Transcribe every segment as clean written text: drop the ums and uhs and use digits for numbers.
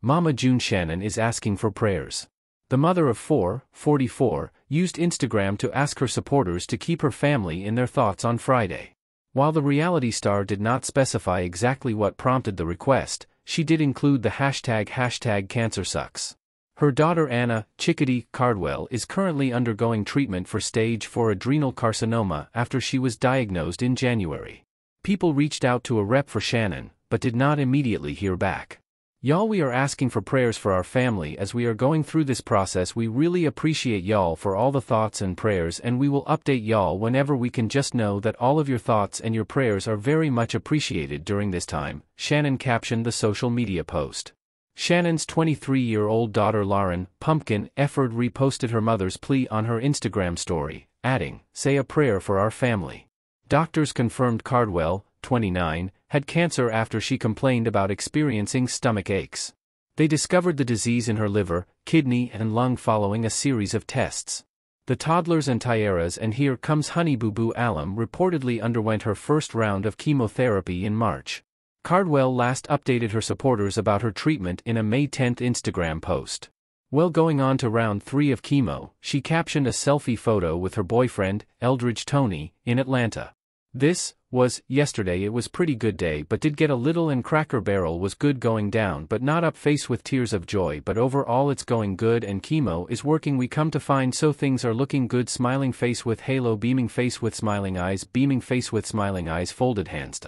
Mama June Shannon is asking for prayers. The mother of 4, 44, used Instagram to ask her supporters to keep her family in their thoughts on Friday. While the reality star did not specify exactly what prompted the request, she did include the hashtag #CancerSucks. Her daughter Anna Chickadee Cardwell is currently undergoing treatment for stage 4 adrenal carcinoma after she was diagnosed in January. People reached out to a rep for Shannon, but did not immediately hear back. "Y'all, we are asking for prayers for our family as we are going through this process. We really appreciate y'all for all the thoughts and prayers, and we will update y'all whenever we can. Just know that all of your thoughts and your prayers are very much appreciated during this time," Shannon captioned the social media post. Shannon's 23-year-old daughter Lauren Pumpkin Efford reposted her mother's plea on her Instagram story, adding, "Say a prayer for our family." Doctors confirmed Cardwell, 29, had cancer after she complained about experiencing stomach aches. They discovered the disease in her liver, kidney and lung following a series of tests. The toddlers and Tiara's and Here Comes Honey Boo Boo alum reportedly underwent her first round of chemotherapy in March. Cardwell last updated her supporters about her treatment in a May 10 Instagram post. "Well, going on to round 3 of chemo," she captioned a selfie photo with her boyfriend, Eldridge Tony, in Atlanta. "This was yesterday. It was pretty good day, but did get a little, and Cracker Barrel was good going down but not up. Face with tears of joy, but overall it's going good and chemo is working. We come to find so things are looking good. Smiling face with halo, beaming face with smiling eyes, beaming face with smiling eyes, folded hands."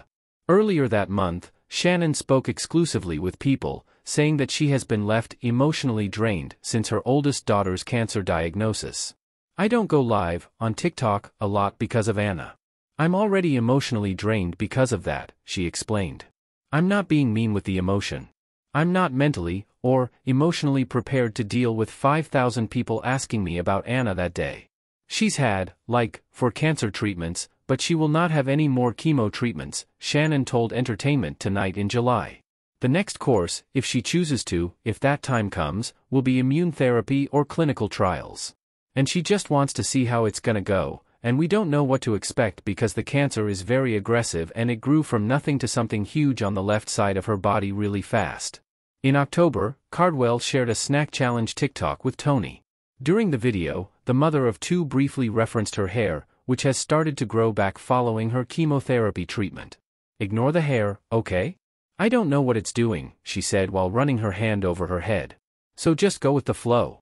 Earlier that month, Shannon spoke exclusively with People, saying that she has been left emotionally drained since her oldest daughter's cancer diagnosis. "I don't go live on TikTok a lot because of Anna. I'm already emotionally drained because of that," she explained. "I'm not being mean with the emotion. I'm not mentally or emotionally prepared to deal with 5,000 people asking me about Anna that day. She's had, like, 4 cancer treatments, but she will not have any more chemo treatments," Shannon told Entertainment Tonight in July. "The next course, if she chooses to, if that time comes, will be immune therapy or clinical trials. And she just wants to see how it's gonna go. And we don't know what to expect because the cancer is very aggressive and it grew from nothing to something huge on the left side of her body really fast." In October, Cardwell shared a snack challenge TikTok with Tony. During the video, the mother of 2 briefly referenced her hair, which has started to grow back following her chemotherapy treatment. "Ignore the hair, okay? I don't know what it's doing," she said while running her hand over her head. "So just go with the flow."